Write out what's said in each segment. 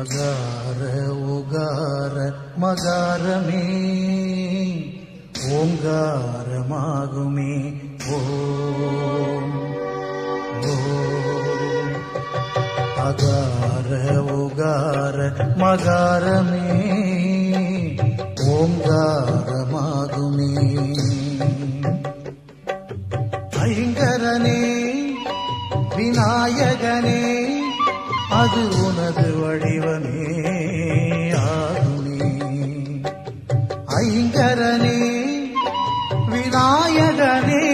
அகார ஓகார மகாரமே ஓங்காரமாகுமே ஓம் ஓம். அகார ஓகார மகாரமே ஓங்காரமாகுமே. ஐங்கரனே விநாயகனே அது உனது வடிவமே ஆகுமே. ஐங்கரனே விநாயகனே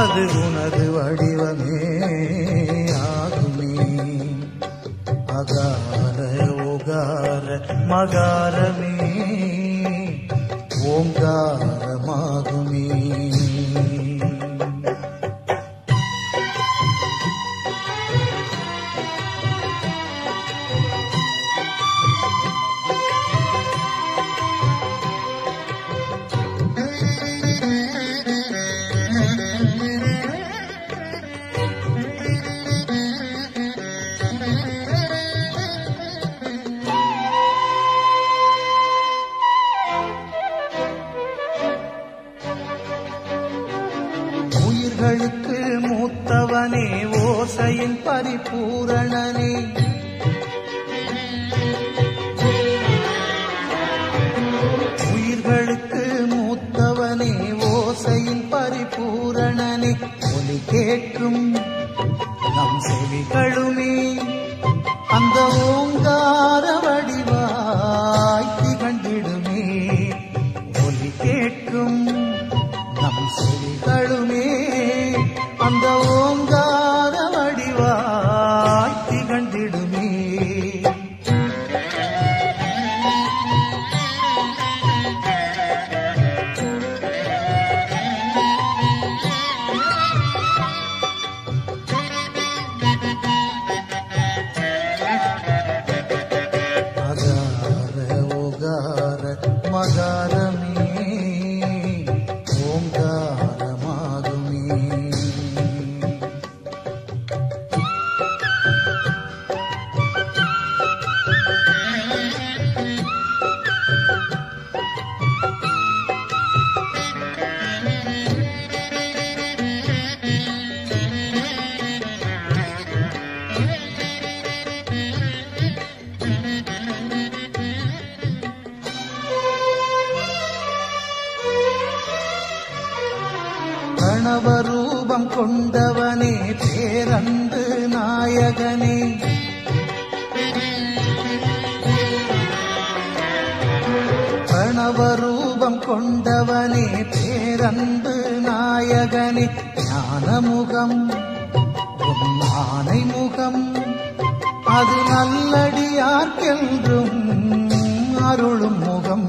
அது உனது வடிவமே ஆகுமே. அகார ஓகார மகாரமே ஓங்காரமாகுமே. உயிர்களுக்கு மூத்தவனே ஓசையின் பரிபூரணனே உயிர்களுக்கு மூத்தவனே ஓசையின் பரிபூரணனே. ஒலி கேட்கும் நம் செவிகளுமே அந்த ஓங்கார வடிவாய் திகழ்ந்திடுமே. ஒலி கேட்கும் நம் செவிகளுமே அந்த ஓங்கார வடிவாய் திகழ்ந்திடுமே. அகார ஓகார மகாரமே ஓங்காரமாகுமே. பிரணவ ரூபம் கொண்டவனே பேரன்பு நாயகனே பிரணவ ரூபம் கொண்டவனே பேரன்பு நாயகனே. ஞானமுகம் நானை முகம் அது நல்லடியார்க்கென்றும் அருளும் முகம்.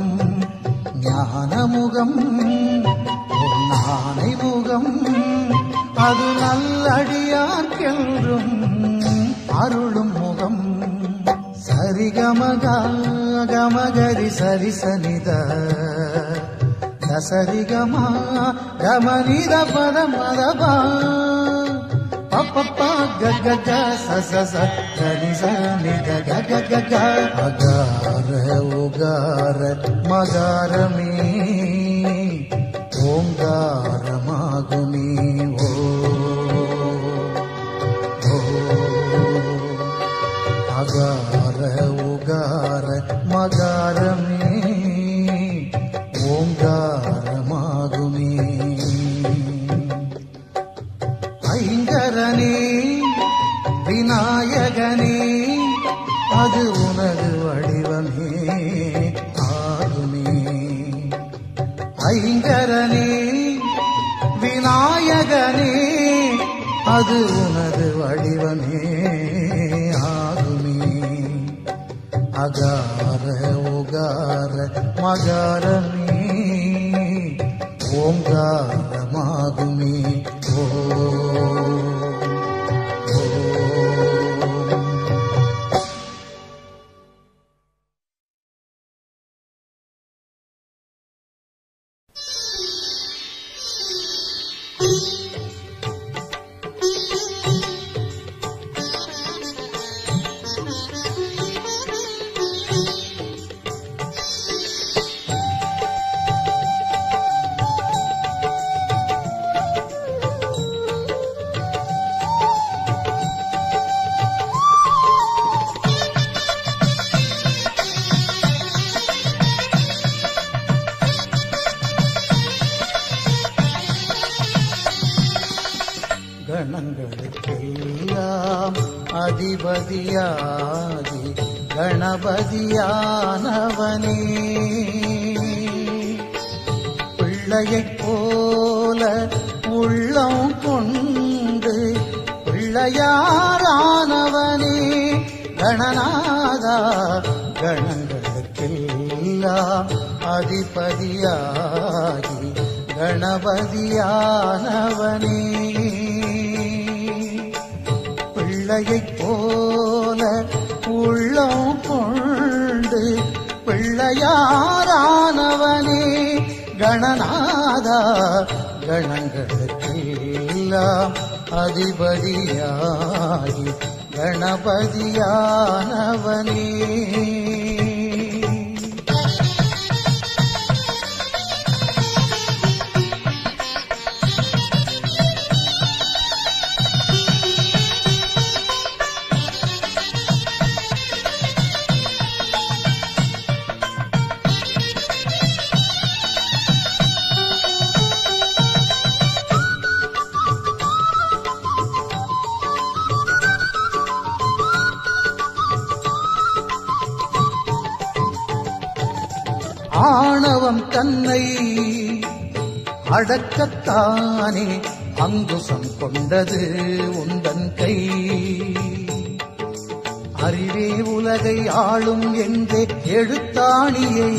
ஞானமுகம் நானை முகம் அது நல்லடியார்க்கென்றும் அருளும் முகம். சரிகமக கமகரி சரிசனித சரிகமா கமனித பதமதப பப்பா கக சச சரிசனித கக. அகார ஓகார மகாரமே ஓங்காரமாகுமே ஓ ஓ. அகார ஓகார மகாரமே ஓங்காரமாகுமே. ஐங்கரனே விநாயகனே அது உனது வடிவமே ஆகுமே. ஐங்கரனே விநாயகனே அது உனது வடிவமே ஆகுமே. அகார ஓகார மகாரமே ஓங்காரமாகுமே ஓ ஓ. அதிபதியாகி கணபதியானவனே, பிள்ளையைப் போல உள்ளம் கொண்டு பிள்ளையாரானவனே, கணநாதா கணங்களுக்கெல்லாம் அதிபதியாகி கணபதியானவனே, பிள்ளையைப் போல உள்ளம் கொண்டு பிள்ளையாரானவனே, கணநாதா கணங்களுக்கெல்லாம் அதிபதியாகி கணபதியானவனே. ஆணவம் தன்னை அடக்கத்தானே அங்குசம் கொண்டது உந்தன் கை, அறிவே உலகை ஆளும் என்றே எழுத்தாணியை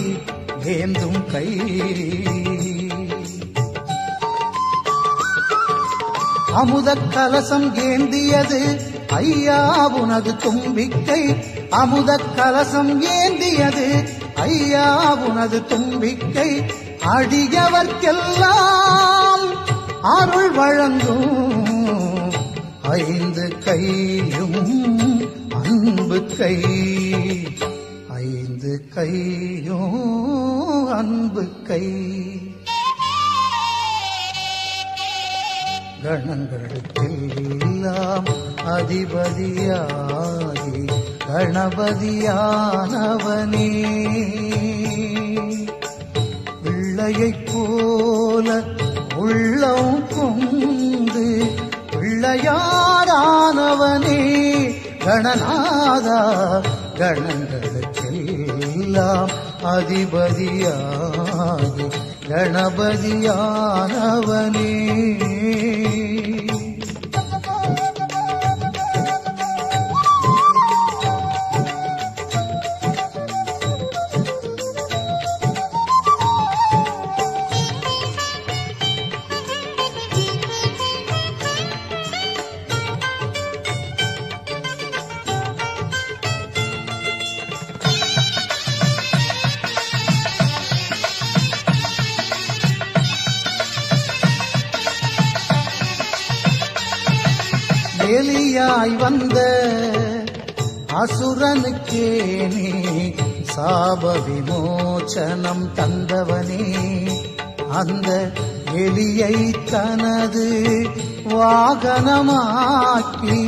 ஏந்தும் கை, அமுதக் கலசம் ஏந்தியது ஐயா உனது தும்பிக்கை, அமுதக் கலசம் ஏந்தியது ஐயா உனது தும்பிக்கை, அடியவர்க்கெல்லாம் அருள் வழங்கும் ஐந்து கையும் அன்பு கை, ஐந்து கையும் அன்பு கை, கணங்களுக்கெல்லாம் அதிபதியாகி கணபதியானவனே, பிள்ளையைப் போல உள்ளம் கொண்டு பிள்ளையாரானவனே, கணநாதா கணங்களுக்கெல்லாம் அதிபதியாகி கணபதியானவனே. எலியாய் வந்த அசுரனுக்கே நீ சாப விமோச்சனம் தந்தவனே, அந்த எலியை தனது வாகனமாக்கி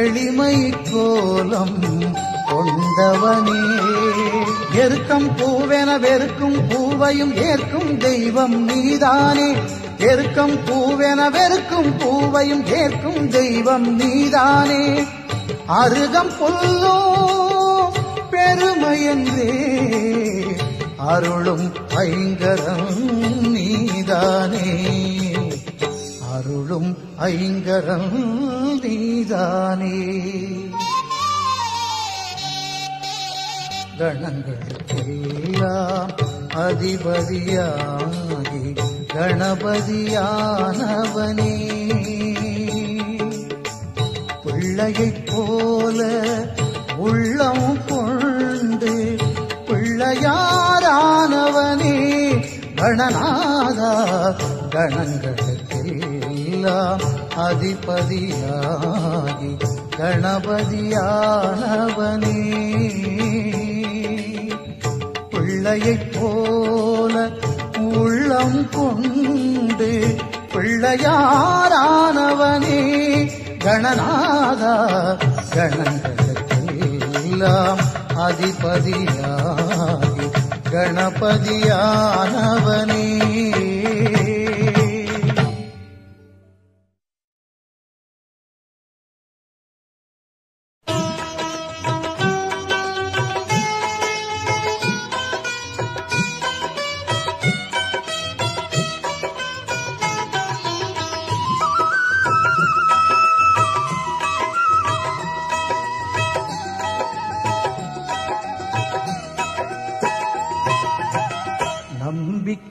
எளிமை கோலம் கொண்டவனே, எருக்கம் பூவென வெறுக்கும் பூவையும் ஏற்கும் தெய்வம் நீதானே, ஏற்கும் பூவென வெறுக்கும் பூவையும் ஏற்கும் தெய்வம் நீதானே, அருகம் புல்லோ பெருமை என்றே அருளும் ஐங்கரம் நீதானே, அருளும் ஐங்கரம் நீதானே, கணங்களுக்கெல்லாம் அதிபதியாகி கணபதியானவனே, பிள்ளையைப் போல உள்ளம் கொண்டு பிள்ளையாரானவனே, கணநாதா கணங்களுக்கெல்லாம் அதிபதியாகி கணபதியானவனே, பிள்ளையைப் போல உள்ளம் கொண்டு பிள்ளையாரானவனே, கணநாதா கணங்களுக்கெல்லாம் அதிபதியாகி கணபதியானவனே.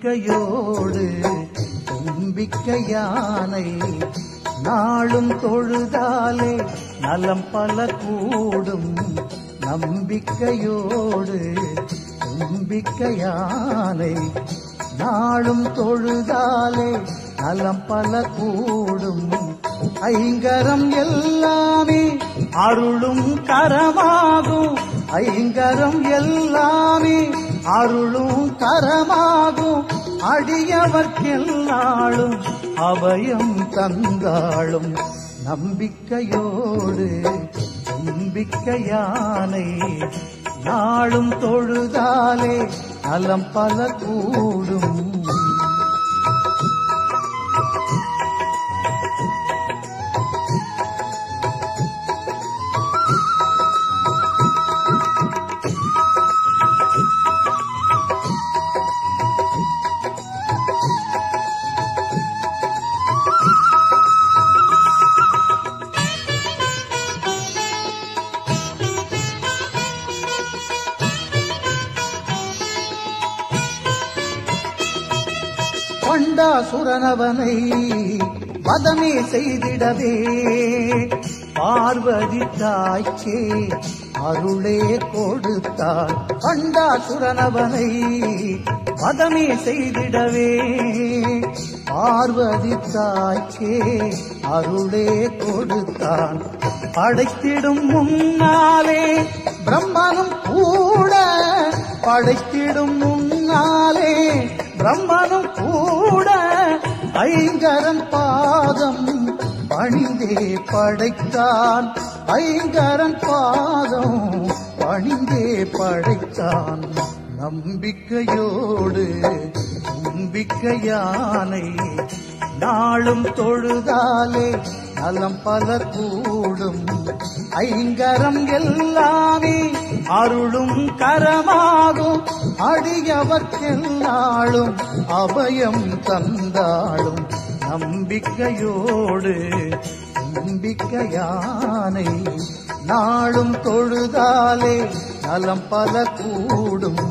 நம்பிக்கையோடு தும்பிக்கையானை நாளும் தொழுதாலே நலம் பல கூடும். நம்பிக்கையோடு தும்பிக்கையானை நாளும் தொழுதாலே நலம் பல கூடும். ஐங்கரம் எல்லாமே அருளும் கரமாகும். ஐங்கரம் எல்லாமே அருளும் கரமாகும். அடியவர்க்கெல்லாளும் அபயம் தந்தாளும். நம்பிக்கையோடு நம்பிக்கையானை நாளும் தொழுதாலே நலம் பல கூடும். சுரனவனை வதமே செய்திடவே பார்வதி தாய்க்கே அருளே கொடுத்தாள். பண்டா சுரனவனை வதமே செய்திடவே பார்வதி தாய்க்கே அருளே கொடுத்தான். படைத்திடும் முன்னாலே பிரம்மனும் கூட. படைத்திடும் முன்னாலே பிரம்மனும் கூட ஐங்கரன் பாதம் பணிந்தே படைத்தான். ஐங்கரன் பாதம் பணிந்தே படைத்தான். நம்பிக்கையோடு நம்பிக்கையானை நாளும் தொழுதாலே நலம் பல கூடும். ஐங்கரம் எல்லாமே அருளும் கரமாகும். அடியவர்க்கெல்லாளும் அபயம் தந்தாளும். நம்பிக்கையோடு நம்பிக்கையானை நாளும் தொழுதாலே நலம் பல கூடும்.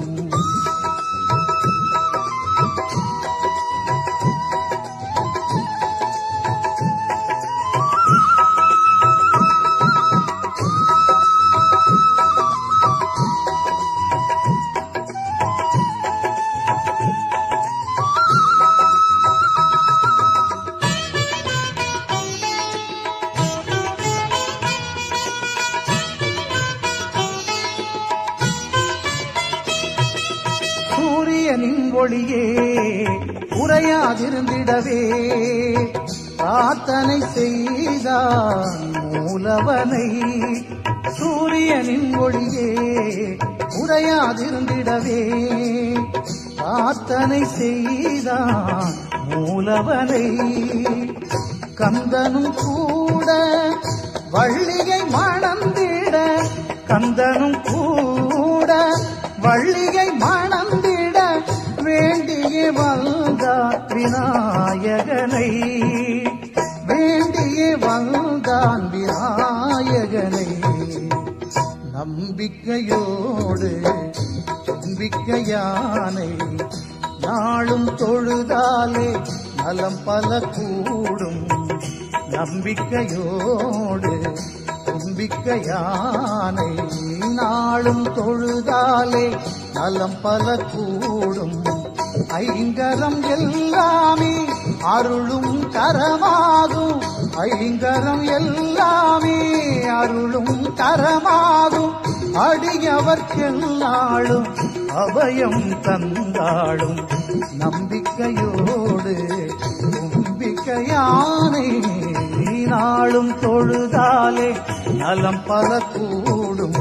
ஒளியே உரையாதிருந்திடவே பிரார்த்தனை செய்தான் மூலவனை. சூரியனின் ஒளியே உரையாதிருந்திடவே பிரார்த்தனை செய்தான் மூலவனை. கந்தனும் கூட வள்ளியை மணந்திட. கந்தனும் கூட வள்ளியை மணந்திட வேண்டிய வந்தான் விநாயகனை. வேண்டிய வந்தான் விநாயகனை. நம்பிக்கையோடு நம்பிக்கையானை நாளும் தொழுதாலே நலம் பல கூடும். நம்பிக்கையோடு நம்பிக்கையானை நாளும் தொழுதாலே நலம் பல கூடும். ஐங்கரம் எல்லாமே அருளும் கரமாகும். ஐங்கரம் எல்லாமே அருளும் கரமாகும். அடியவர்க்கெல்லாளும் அபயம் தந்தாளும். நம்பிக்கையோடு நம்பிக்கையானை நாளும் தொழுதாலே நலம் பல கூடும்.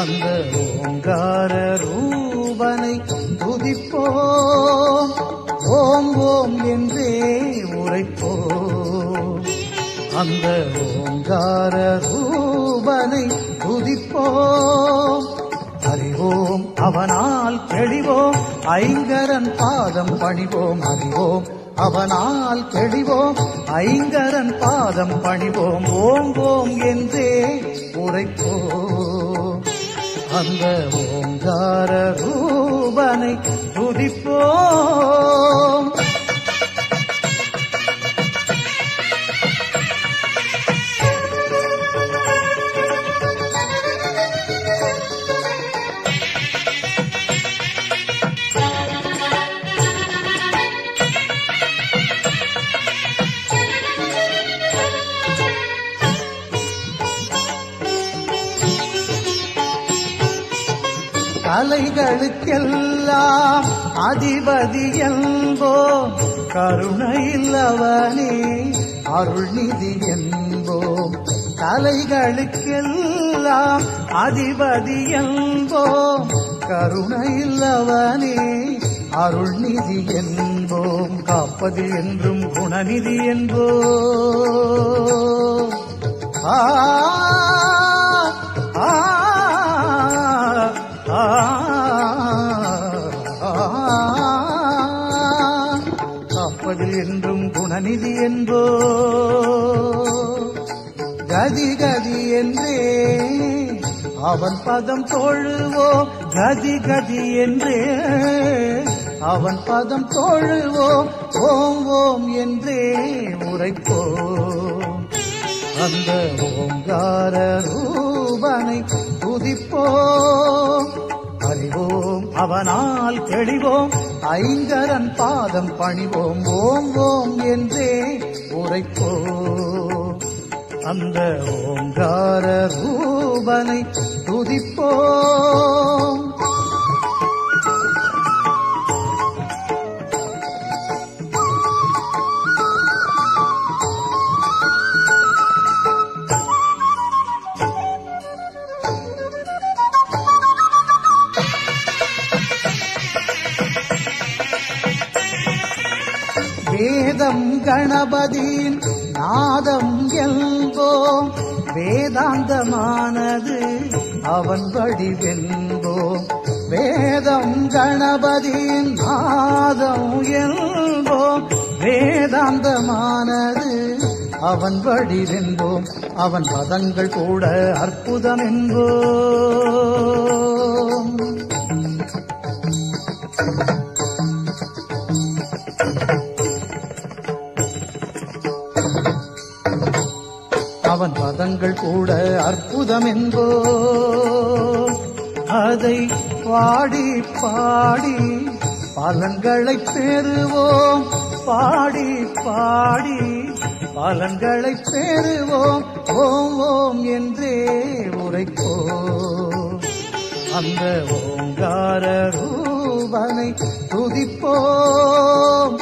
அந்த ஓங்கார ரூபனை துதிப்போம். ஓம் ஓம் என்றே உரைப்போம். அந்த ஓங்கார ரூபனை துதிப்போம். அறிவோம் அவனால் தெளிவோம், ஐங்கரன் பாதம் பணிவோம். அறிவோம் அவனால் தெளிவோம், ஐங்கரன் பாதம் பணிவோம். ஓம் ஓம் என்றே உரைப்போம். அந்த ஓங்கார ரூபனை துதிப்போம். அலைகளுக்கெல்லாம் அதிபதி என்போம், கருணையில் அவனே அருள்நிதி என்போம். அலைகளுக்கெல்லாம் அதிபதி என்போம், கருணையில் அவனே அருள்நிதி என்போம். காப்பது என்றும் குணநிதி என்போம். காப்பதில் என்றும் குணநிதி என்போ. கதி கதி என்றே அவன் பதம் தோழுவோம். கதி கதி என்றே அவன் பதம் தோழுவோம். ஓம் ஓம் என்றே உரைப்போம். அந்த ஓங்கார ரூபனை துதிப்போம். அறிவோம் அவனால் தெளிவோம், ஐங்கரன் பாதம் பணிவோம். ஓம் ஓம் என்றே உரைப்போம். அந்த ஓங்கார ரூபனை துதிப்போம். வேதம் கணபதியின் நாதம் என்போம், வேதாந்தமானது அவன் வடிவென்போம். வேதம் கணபதியின் நாதம் என்போம், வேதாந்தமானது அவன் வடிவென்போம். அவன் பதங்கள் கூட அற்புதம் என்போம். அவன் பதங்கள் கூட அற்புதம் என்போ. அதை பாடி பாடி பலன்களை பெறுவோம். பாடி பாடி பலன்களை பெறுவோம். ஓம் ஓம் என்றே உரைப்போம். அந்த ஓங்கார ரூபனை துதிப்போம்.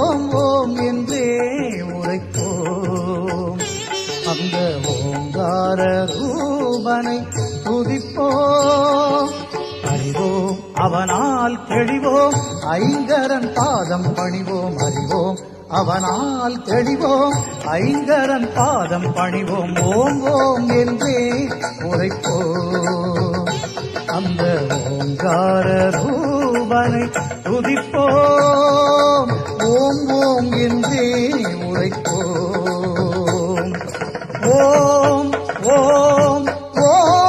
ஓம் ஓம் என்றே உரைப்போம். அந்த ஓங்கார ரூபனை துதிப்போம். அறிவோம் அவனால் தெளிவோம், ஐங்கரன் பாதம் பணிவோம். அறிவோம் அவனால் தெளிவோம், ஐங்கரன் பாதம் பணிவோம். ஓம் ஓம் என்றே உரைப்போம். அந்த ஓங்கார ரூபனை துதிப்போம். ஓம் ஓம் என்றே உரைப்போம். ஓம் ஓம் ஓம்.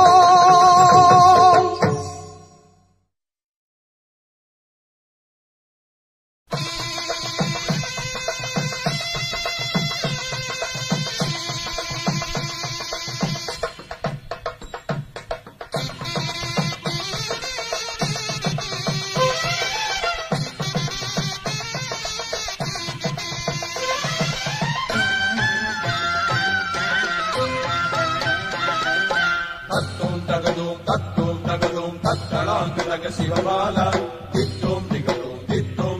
சிவபாலா தித்தோம்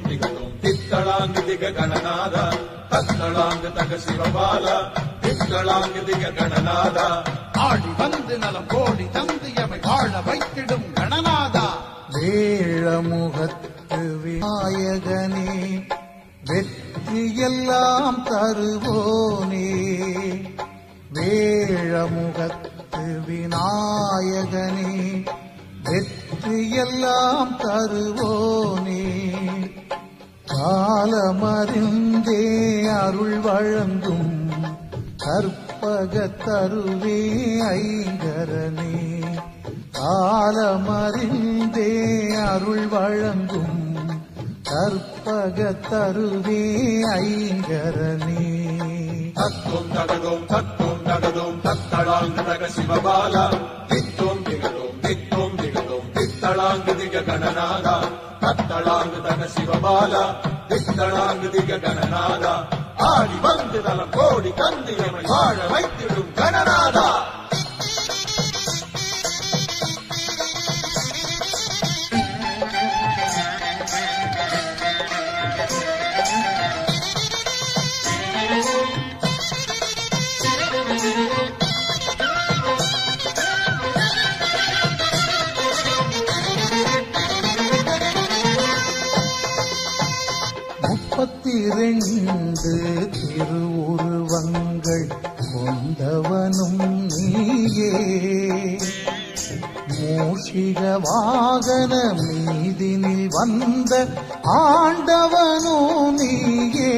திகழோம் தித்தளாங்கு திக கணநாதா தத்தளாங்கு தக சிவபாலா தித்தளாங்கு திக கணநாதா. ஆடி வந்து நலம் கோடி தந்து எமை வாழ வைத்திடும் கணநாதா. வேழமுகத்து விநாயகனே, வெற்றியெல்லாம் தருவோனே. வேழமுகத்து விநாயகனே, வெற்றியெல்லாம் தருவோனே. காலமறிந்தே அருள் வழங்கும் கற்பகத்தருவே ஐங்கரனே. காலமறிந்தே அருள் வழங்கும் கற்பகத்தருவே ஐங்கரனே. தத்தோம் தடகோம் தத்தோம் தடகோம் தத்தளாங்க சிவபாலா. தித்தோம் திகதோம் தித்தோம் திகதோம் தித்தளாங்க திக கணநாதா. தத்தளாங்க தன சிவபாலா, தித்தளாங்க திக கணநாதா. ஆடி வந்து தலம் கோடி கந்து எமை வாழ வைத்திடும் கணநாதா. முப்பத்திரண்டு திருவுருவங்கள் கொண்டவனும் நீயே. மூஷிக வாகன மீதினில் வந்த ஆண்டவனும் நீயே.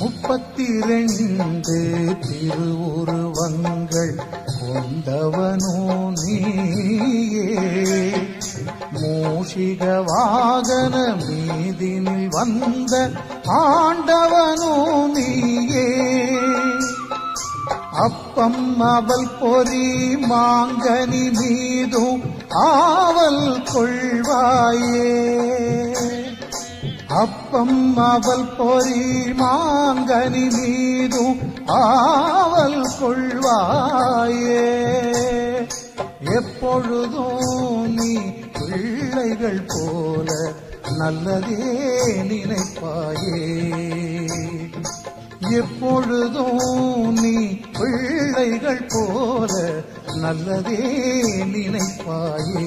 முப்பத்திரண்டு திருவுருவங்கள் கொண்டவனும் நீயே. மூஷிக வாகன மீதினில் வந்த ஆண்டவனோ நீயே. அப்பம் அவள் பொறி மாங்கனி மீதும் ஆவல் கொள்வாயே. அப்பம் அவள் பொறி மாங்கனி மீதும் ஆவல் கொள்வாயே. எப்பொழுதோ நீ பிள்ளைகள் போல நல்லதே நினைப்பாயே. எப்பொழுதும் நீ பிள்ளைகள் போல நல்லதே நினைப்பாயே.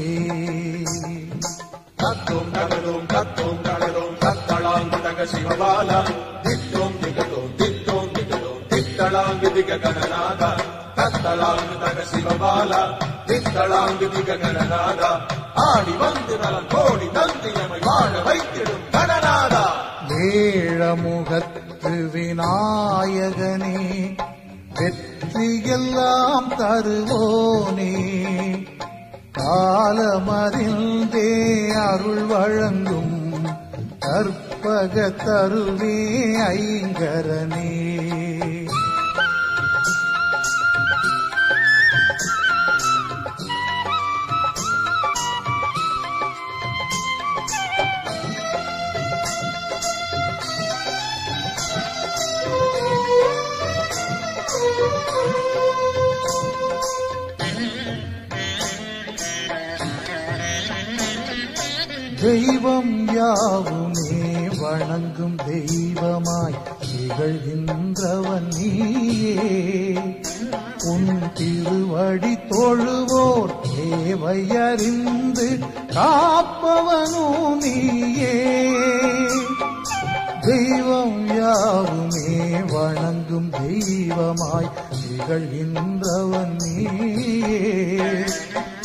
தத்தோம் தடலோம் தத்தோம் தடலோம் தத்தளாங்கு தக சிவபாலா. தித்தோம் திகதோம் தித்தோம் திகதோம் தித்தளாங்கு திக கணநாதா. தத்தளாங்கு தக சிவபாலா, தித்தளாங்கு திக கணநாதா. ஆடி வந்து நலம் கோடி தந்தி நம்மை வாழ வைத்திடும் கடநாதா. வேழமுகத்து விநாயகனே, வெற்றியெல்லாம் தருவோனே. காலமறிந்தே அருள் வழங்கும் கற்பக தருவே ஐங்கரனே. தெய்வம் யாவுமே வணங்கும் தெய்வமாய் திகழ்கின்றவன் நீயே. உன் திருவடி தொழுவோர் தேவையறிந்து காப்பவனோ நீயே. தெய்வம் யாவுமே வணங்கும் தெய்வமாய் திகழ்கின்றவன் நீயே.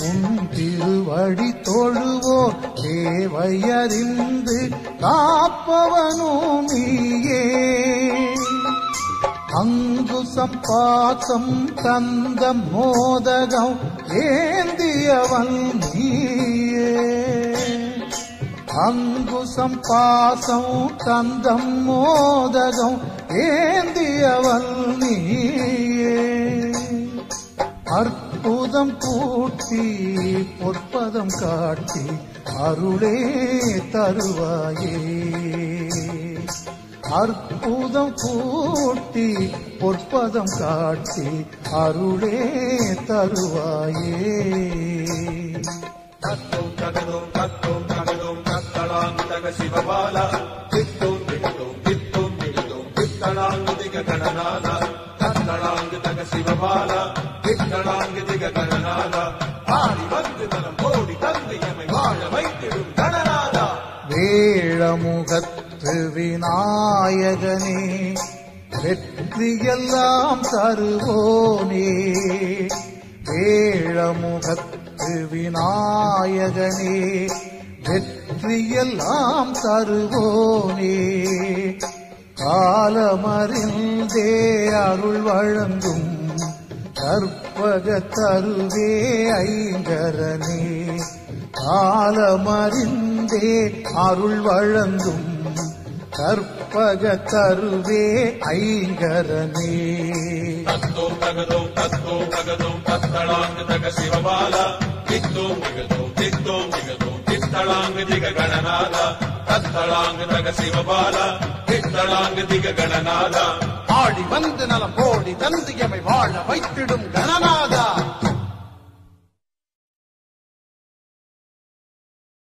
உன் திருவடி தொழுவோர் தேவையறிந்து காப்பவனும் நீயே. அங்குசம் பாசம் கந்தம் மோதகம் ஏந்தியவன் நீயே. அங்குசம் பாசம் கந்தம் மோதகம் ஏந்தியவன் நீயே. அற்புதம் கூட்டி பொற்பதம் காட்டி அருளே தருவாயே. அற்புதம் கூட்டி பொற்பதம் காட்டி அருளே தருவாயே. தத்தோம் தடலோம் தத்தோம் தடலோம் தத்தளாங்கு தக சிவபாலா. தித்தோம் திகதோம் தித்தோம் திகதோம் தித்தளாங்கு திக கணநாதா. தத்தளாங்கு தக சிவபாலா, தித்தளாங்கு திக கணநாதா. ஏழமுகத்து விநாயகனே, வெற்றியெல்லாம் தருவோனே. ஏழமுகத்து விநாயகனே, வெற்றியெல்லாம் தருவோனே. காலமறிந்தே அருள் வழங்கும் கற்பக தருவே ஐங்கரனே. காலமறிந்தே அருள் வழங்கும் கற்பக தருவே ஐங்கரனே. தத்தோ தகதோ தத்தோ தகதோ தத்தளாங்கு தக சிவபாலா, தித்தோ திகதோ தித்தோ திகதோ தித்தளாங்கு திக கணநாதா, தத்தளாங்கு தக சிவபாலா, தித்தளாங்கு திக கணநாதா. ஆடி வந்து நலம் கோடி தந்து எமை வாழ வைத்திடும் கணநாதா.